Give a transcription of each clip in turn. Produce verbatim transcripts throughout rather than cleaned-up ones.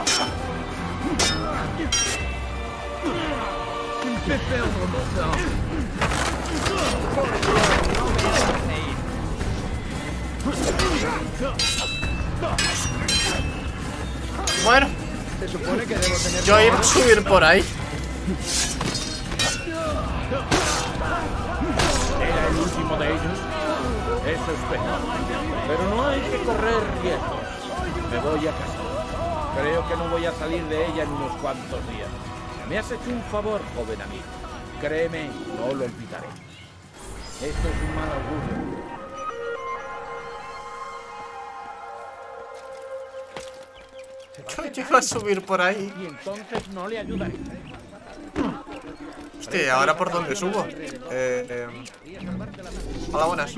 Tu me fais perdre mon temps. Oh, non, mais... Bueno, se supone que debo tener... Yo iba a subir por ahí. Era el último de ellos. Eso espero. Pero no hay que correr riesgos. Me voy a casa. Creo que no voy a salir de ella en unos cuantos días. Me has hecho un favor, joven amigo. Créeme, no lo olvidaré. Esto es un mal augurio. Yo llego a subir por ahí. Y entonces no le ayudaré. Hostia, ¿ahora por dónde subo? Eh, eh. Hola, buenas.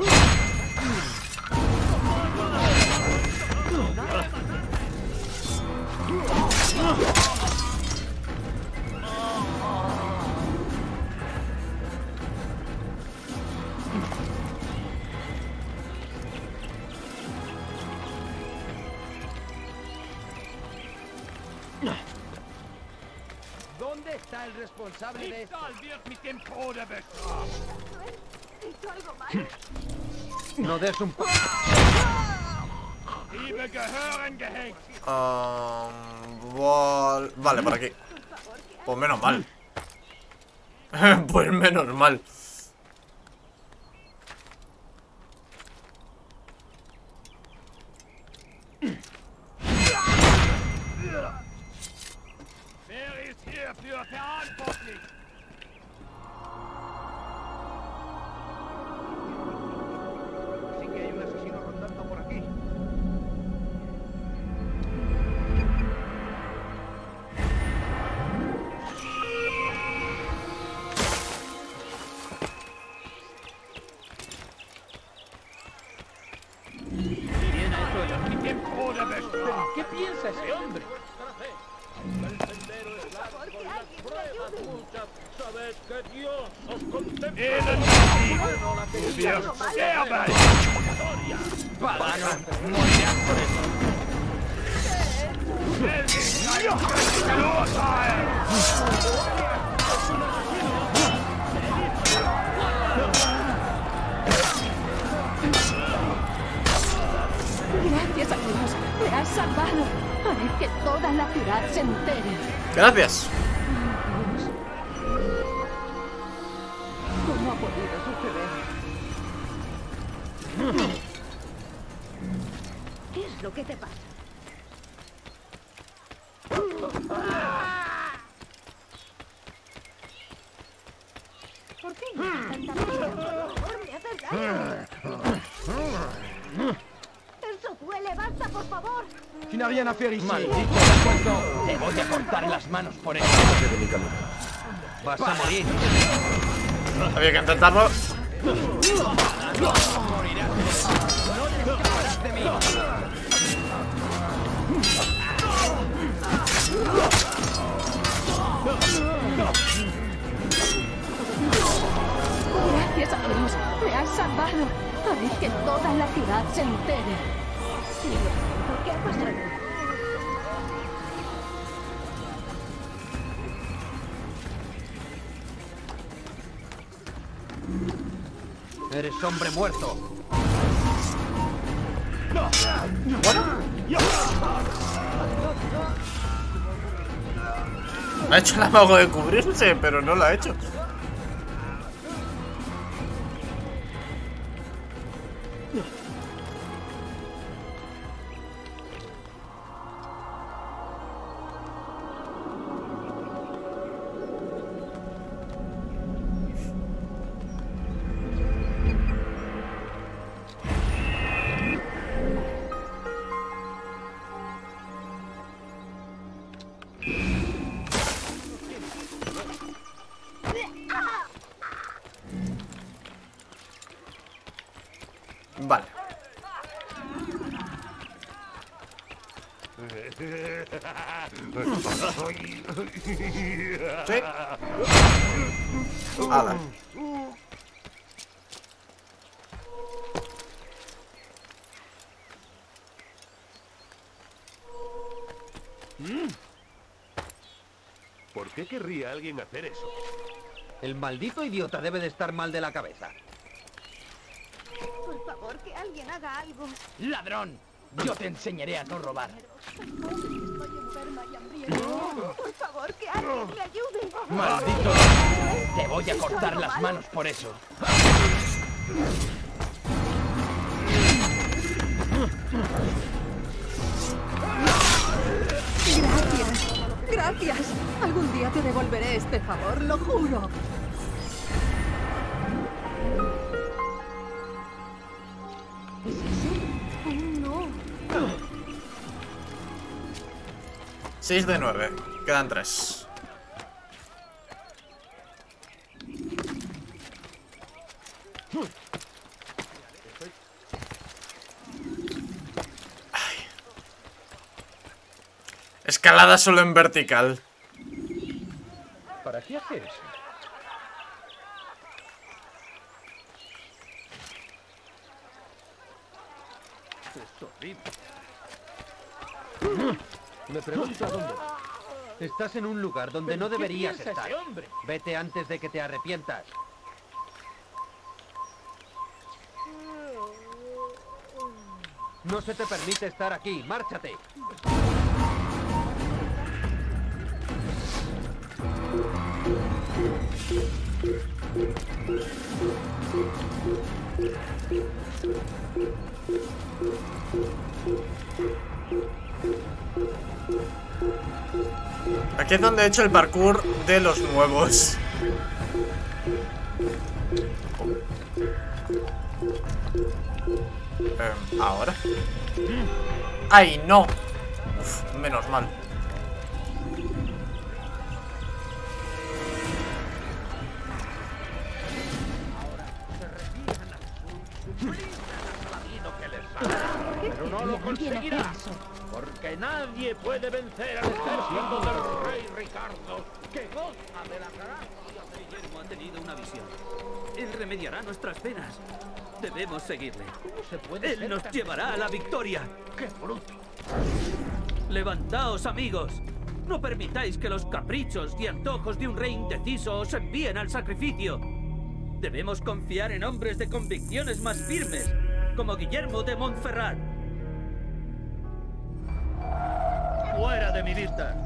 ¿Dónde está el responsable de esto? No des un poco. Um, vale, por aquí. Pues menos mal. Pues menos mal. Gracias a Dios, me has salvado. Haré que toda la ciudad se entere. Gracias. ¿Cómo ha podido suceder? ¿Qué es lo que te pasa? ¿Por qué me haces tanta mierda? Por favor, me haces daño. Eso duele, basta, por favor. Si no había nada que hacer, maldito descuento, te voy a cortar las manos por eso. Vas a morir. Había que intentarlo. Morirás. No te escaparás de mí. Gracias a Dios, me has salvado. Haré que toda la ciudad se entere. ¿Qué ha pasado? Eres hombre muerto. Bueno. Ha hecho el amago de cubrirse, pero no lo ha hecho. Vale. Sí. Ala. ¿Por qué querría alguien hacer eso? El maldito idiota debe de estar mal de la cabeza. Por favor, que alguien haga algo. ¡Ladrón! Yo te enseñaré a no robar. Estoy enferma y hambrienta. Por favor, que alguien me ayude. ¡Maldito! Te voy a cortar las manos por eso. Gracias, gracias. Algún día te devolveré este favor, lo juro. ¿Es eso? Oh, no. seis de nueve. Quedan tres. Escalada solo en vertical. ¿Para qué hace eso? Es horrible. Me pregunto a dónde. Estás en un lugar donde no deberías estar. Vete antes de que te arrepientas. No se te permite estar aquí. Márchate. Aquí es donde he hecho el parkour de los nuevos. eh, Ahora. ¡Ay, no! Uf, menos mal. Porque nadie puede vencer al ejército del rey Ricardo, que goza de la gracia de Guillermo. Ha tenido una visión. Él remediará nuestras penas. Debemos seguirle. Él nos llevará a la victoria. ¡Qué bruto! Levantaos, amigos. No permitáis que los caprichos y antojos de un rey indeciso os envíen al sacrificio. Debemos confiar en hombres de convicciones más firmes, como Guillermo de Montferrat. ¡Fuera de mi vista!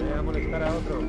Voy a molestar a otro.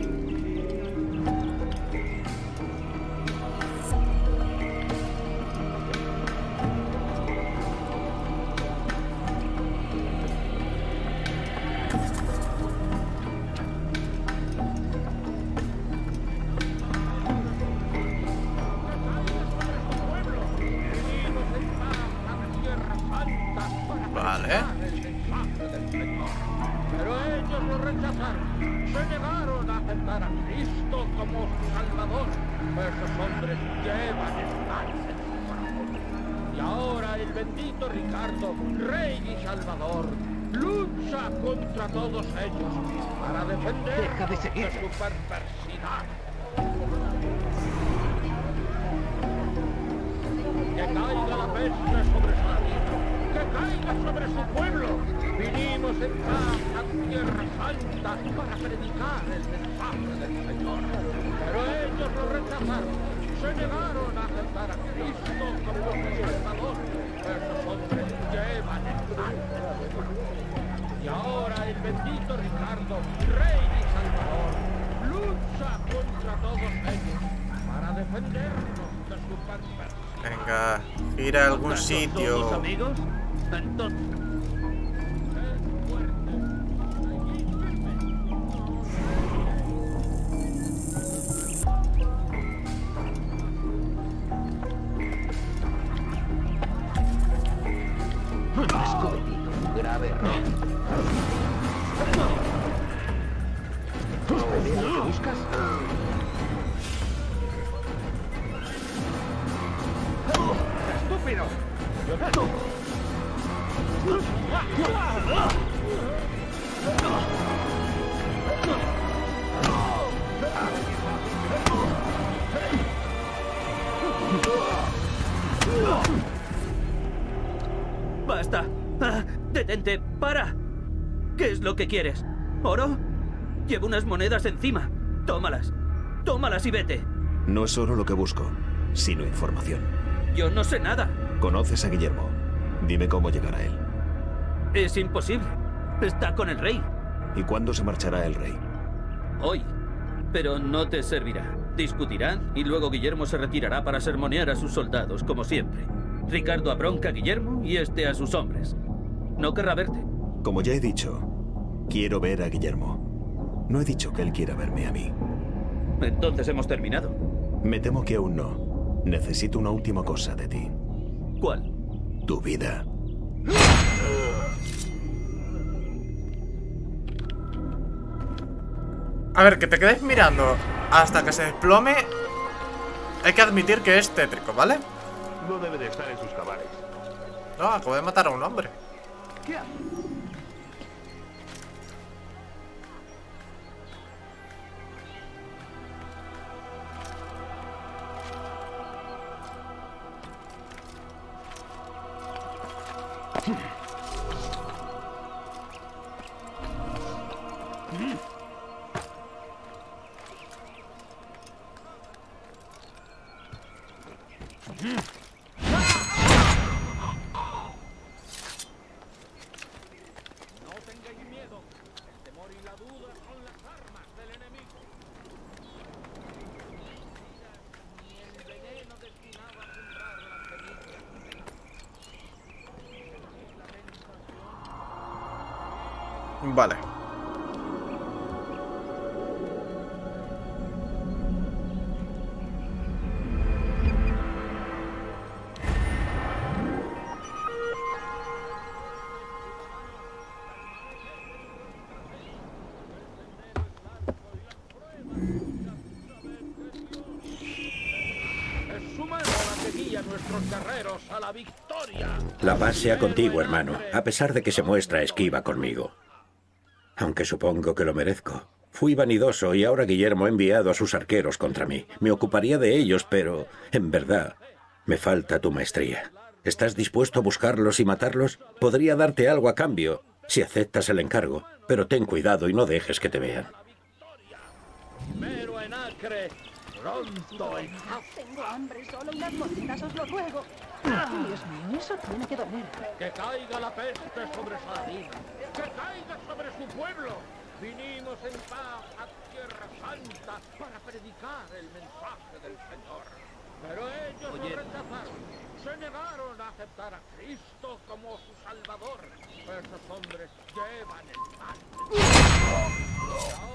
Venga, ir a algún sitio. Amigos, entonces... grave error. ¿Buscas? Detente, para. ¿Qué es lo que quieres? ¿Oro? Llevo unas monedas encima. Tómalas. Tómalas y vete. No es oro lo que busco, sino información. Yo no sé nada. Conoces a Guillermo. Dime cómo llegar a él. Es imposible. Está con el rey. ¿Y cuándo se marchará el rey? Hoy. Pero no te servirá. Discutirán y luego Guillermo se retirará para sermonear a sus soldados, como siempre. Ricardo abronca a Guillermo y este a sus hombres. No querrá verte. Como ya he dicho, quiero ver a Guillermo. No he dicho que él quiera verme a mí. Entonces hemos terminado. Me temo que aún no. Necesito una última cosa de ti. ¿Cuál? Tu vida. A ver, que te quedes mirando hasta que se desplome. Hay que admitir que es tétrico, ¿vale? No debe de estar en sus cabales. No, acabo de matar a un hombre. ¿Qué? Vale. La paz sea contigo, hermano, a pesar de que se muestra esquiva conmigo. Aunque supongo que lo merezco. Fui vanidoso y ahora Guillermo ha enviado a sus arqueros contra mí. Me ocuparía de ellos, pero, en verdad, me falta tu maestría. ¿Estás dispuesto a buscarlos y matarlos? Podría darte algo a cambio, si aceptas el encargo, pero ten cuidado y no dejes que te vean. Primero en Acre, pronto en Jaffa. Tengo hambre, solo unas mocinas, os lo ruego. Dios mío, eso tiene que doler. Que caiga la peste sobre Saladín. Que caiga sobre su pueblo. Vinimos en paz a Tierra Santa para predicar el mensaje del Señor. Pero ellos lo rechazaron. Se negaron a aceptar a Cristo como su Salvador. Esos hombres llevan el mal.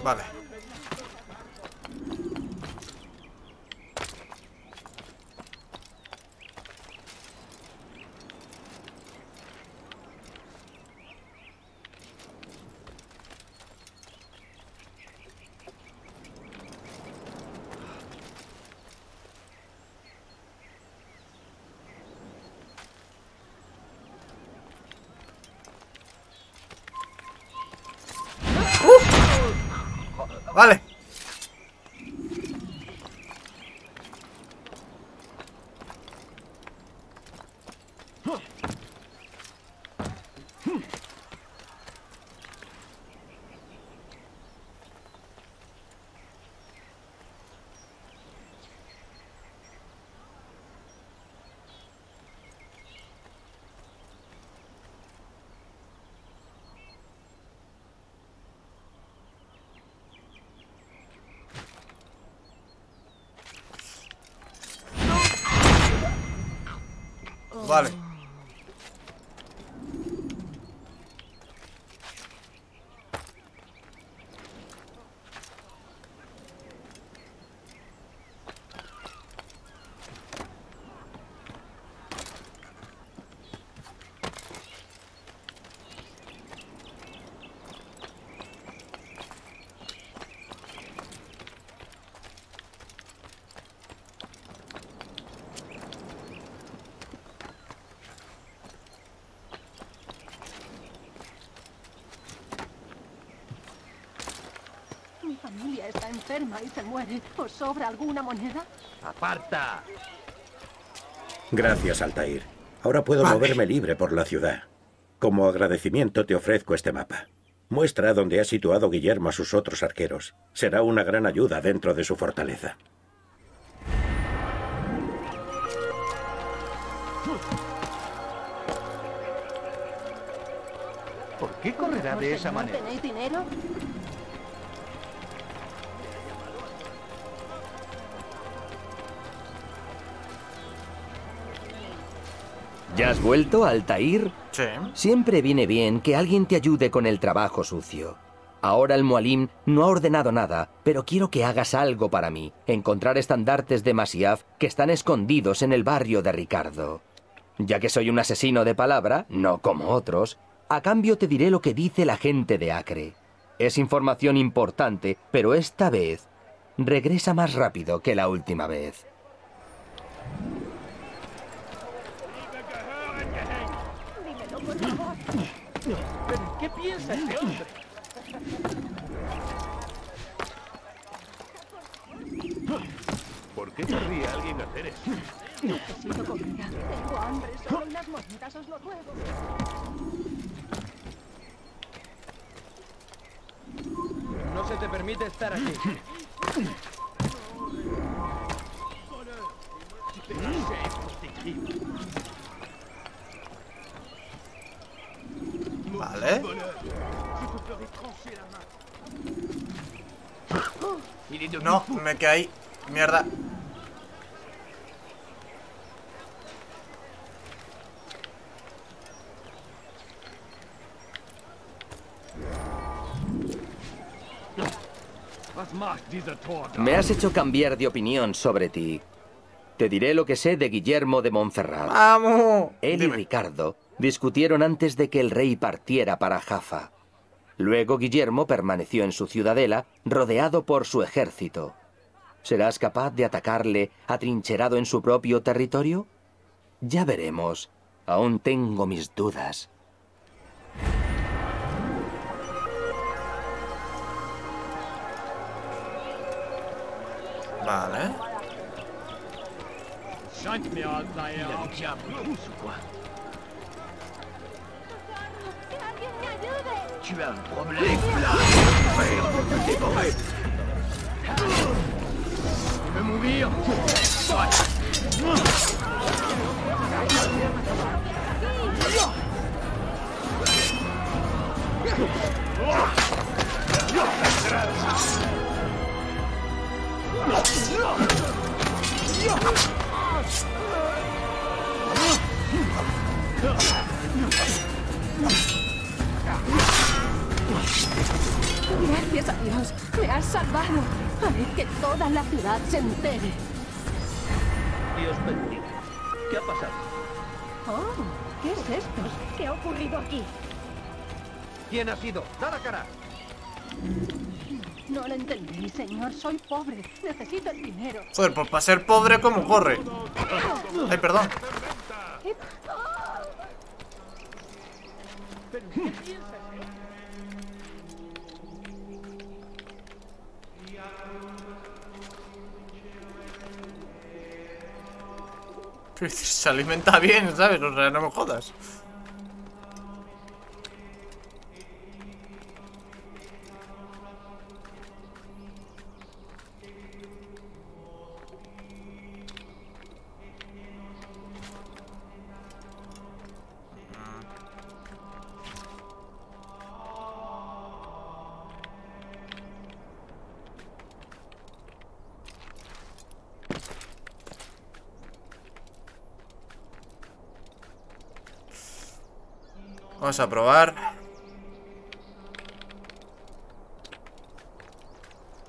Vale. Vale. Vale. Está enferma y se muere. ¿Os sobra alguna moneda? ¡Aparta! Gracias, Altair. Ahora puedo vale. moverme libre por la ciudad. Como agradecimiento te ofrezco este mapa. Muestra dónde ha situado Guillermo a sus otros arqueros. Será una gran ayuda dentro de su fortaleza. ¿Por qué correrá de esa manera? ¿Tenéis dinero? ¿Ya has vuelto, Altair? Sí. Siempre viene bien que alguien te ayude con el trabajo sucio. Ahora el Mualim no ha ordenado nada, pero quiero que hagas algo para mí. Encontrar estandartes de Masiaf que están escondidos en el barrio de Ricardo. Ya que soy un asesino de palabra, no como otros, a cambio te diré lo que dice la gente de Acre. Es información importante, pero esta vez regresa más rápido que la última vez. ¿Pero qué piensa este hombre? ¿Por qué querría alguien hacer eso? Necesito comida. Tengo hambre. Solo unas monedas, os lo ruego. No se te permite estar aquí. Vale. No, me caí. Mierda. Me has hecho cambiar de opinión sobre ti. Te diré lo que sé de Guillermo de Montferrat. ¡Vamos! Él y Ricardo discutieron antes de que el rey partiera para Jaffa. Luego Guillermo permaneció en su ciudadela, rodeado por su ejército. ¿Serás capaz de atacarle atrincherado en su propio territorio? Ya veremos. Aún tengo mis dudas. Vale. Gracias a Dios, me has salvado. Haré que toda la ciudad se entere. Dios bendiga. ¿Qué ha pasado? Oh, ¿qué es esto? ¿Qué ha ocurrido aquí? ¿Quién ha sido? ¡Da la cara! No lo entendí, señor. Soy pobre. Necesito el dinero. Joder, pues para ser pobre, ¿cómo corre? Ay, perdón. ¿Pero qué piensas? Se alimenta bien, ¿sabes? O sea, no me jodas. Vamos a probar.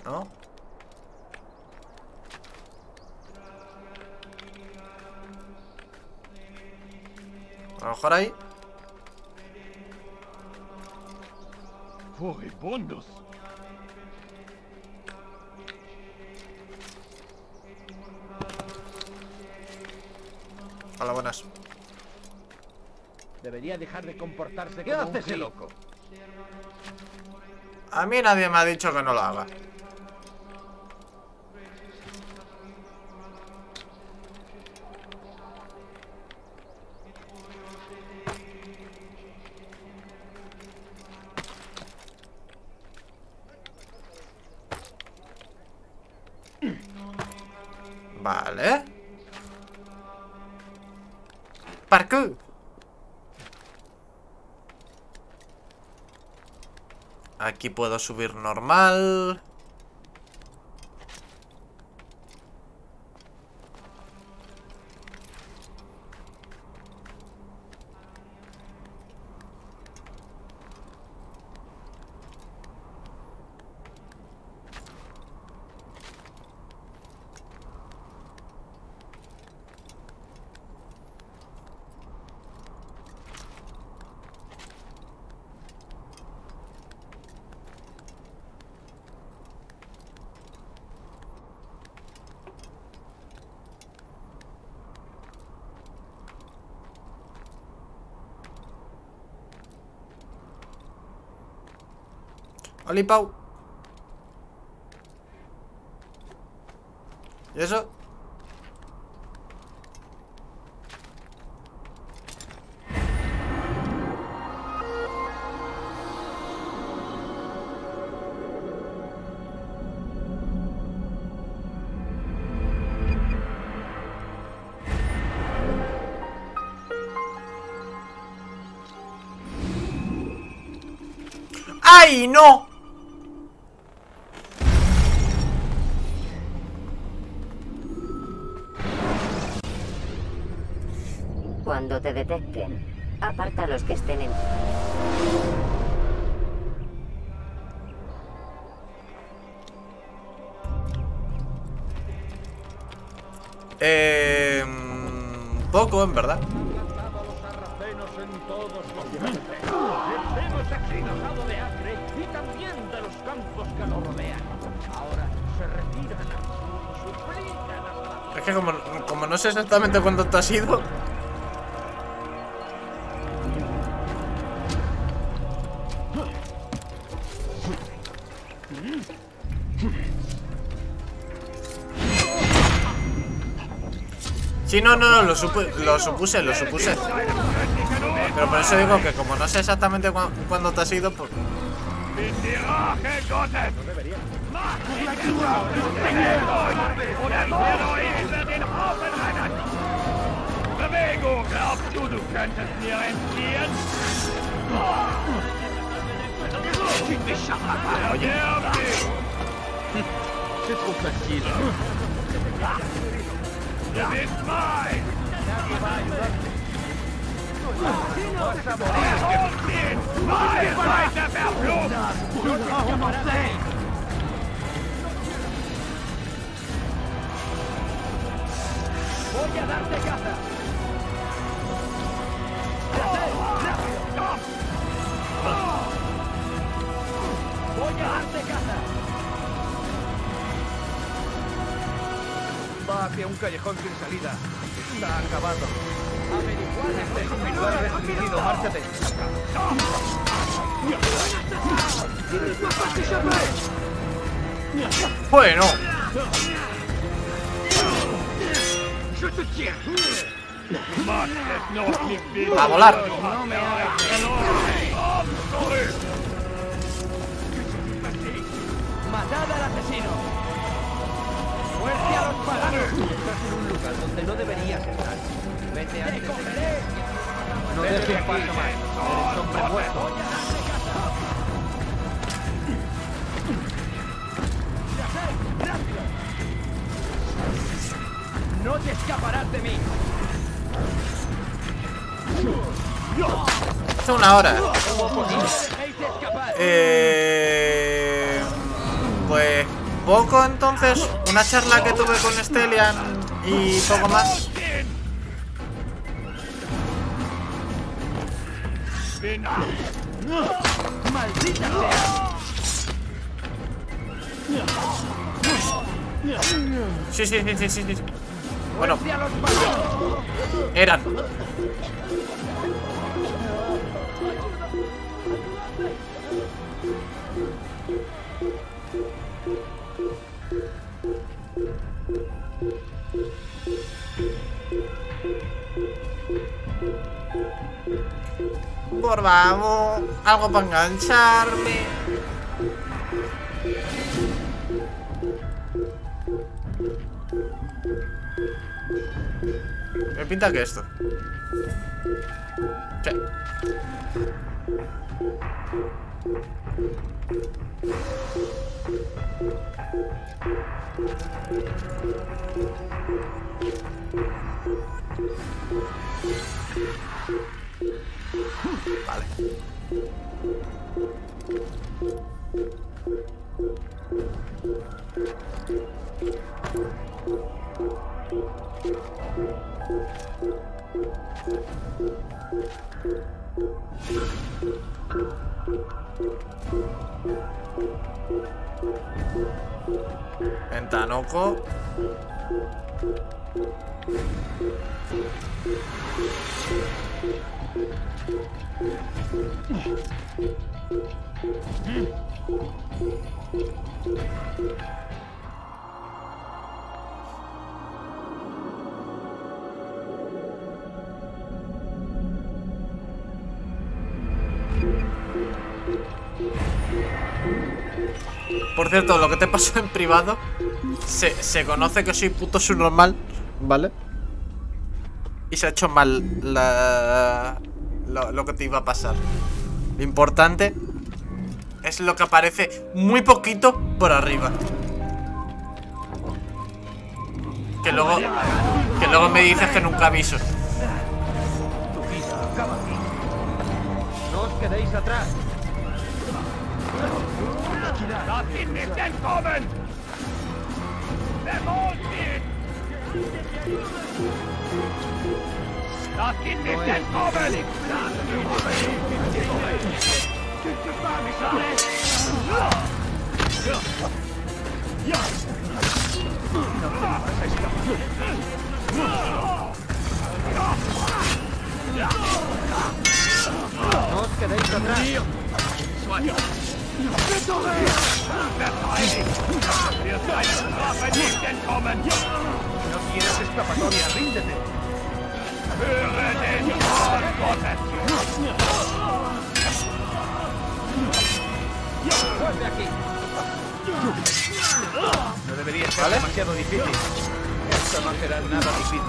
¿No? A lo mejor ahí. ¡Vagabundos! Hola, buenas. Debería dejar de comportarse como un... ¿Qué hace ese loco? A mí nadie me ha dicho que no lo haga. Vale. Parkour. Aquí puedo subir normal. Oli, Pau. ¿Y eso? ¡Ay, no! Cuando te detecten, aparta a los que estén en... Eh... Poco, en verdad. Es que como, como no sé exactamente cuándo te has ido... Sí, no, no, no, lo, supu lo supuse, lo supuse. Pero por eso digo que como no sé exactamente cu cuándo te has ido, pues... Oye. Es muy fácil. Voy a darte caza. Voy a darte caza. Va hacia un callejón sin salida. Está acabado. Bueno. A volar. Matad al asesino. ¡Muerte a los paganos! Estás en un lugar donde no deberías estar. Vete antes de cogeré. No dejes un paso más. Eres hombre muerto. ¡No te escaparás de mí! Hace una hora. Eh... Pues... poco entonces, una charla que tuve con Estelian y poco más. ¡Maldita sea! Sí, sí, sí, sí, sí. Bueno, eran. Por vamos, algo para engancharme. Me pinta que esto. Sí. Vale. Ventanoco. Por cierto, lo que te pasó en privado se, se conoce que soy puto subnormal, ¿vale? Y se ha hecho mal la, lo, lo que te iba a pasar. Lo importante es lo que aparece muy poquito por arriba, que luego, que luego me dices que nunca aviso. No os quedéis atrás. No os quedéis atrás. No debería ser demasiado difícil. Esto no será nada difícil.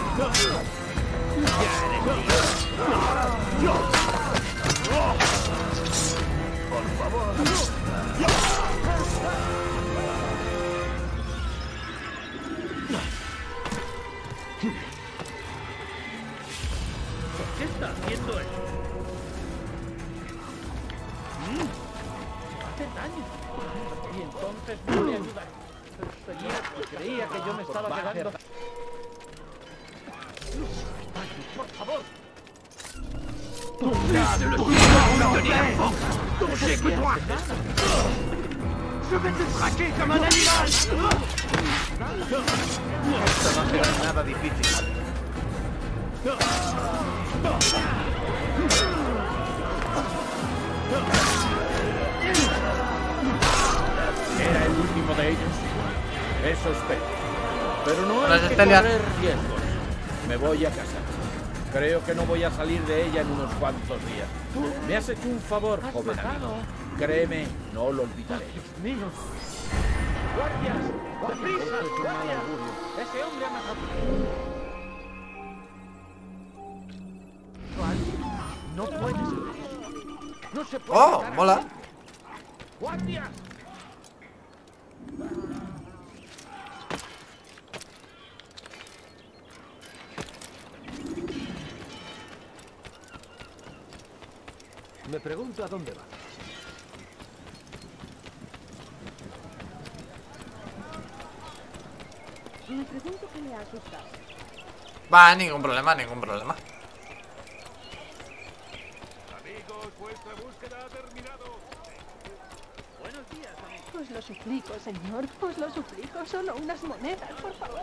Por favor. ¿Qué está haciendo él? Hace daño. Y entonces no le ayudaré. Creía que yo me estaba quedando. Por favor. Je vais te traquer comme un animal. Esto no será nada difícil. Era el último de ellos. Eso espero. Pero no hay que correr riesgos. Me voy a casa. Creo que no voy a salir de ella en unos cuantos días. Me has hecho un favor, joven amigo. Créeme, no lo olvidaré. Dios mío. ¡Guardias! ¡Prisa! ¡Guardias! ¡Ese hombre ha matado! No puedes. No se puede. ¡Oh! ¡Mola! ¡Guardias! Me pregunto a dónde va. Me pregunto qué le ha asustado. Va, ningún problema, ningún problema. Amigos, vuestra búsqueda ha terminado. Buenos días, amigos. Os lo suplico, señor. Os lo suplico. Solo unas monedas, por favor.